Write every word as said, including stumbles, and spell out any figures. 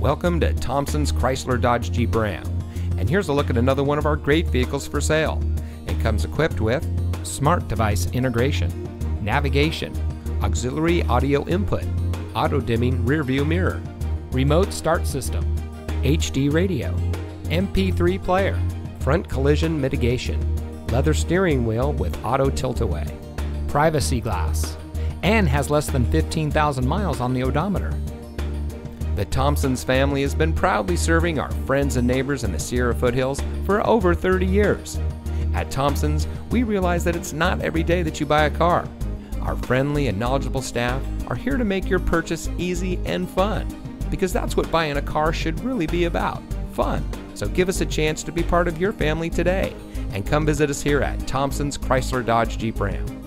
Welcome to Thompson's Chrysler Dodge Jeep Ram, and here's a look at another one of our great vehicles for sale. It comes equipped with smart device integration, navigation, auxiliary audio input, auto-dimming rear view mirror, remote start system, H D radio, M P three player, front collision mitigation, leather steering wheel with auto tilt-away, privacy glass, and has less than fifteen thousand miles on the odometer. The Thompson's family has been proudly serving our friends and neighbors in the Sierra foothills for over thirty years. At Thompson's, we realize that it's not every day that you buy a car. Our friendly and knowledgeable staff are here to make your purchase easy and fun, because that's what buying a car should really be about, fun. So give us a chance to be part of your family today, and come visit us here at Thompson's Chrysler Dodge Jeep Ram.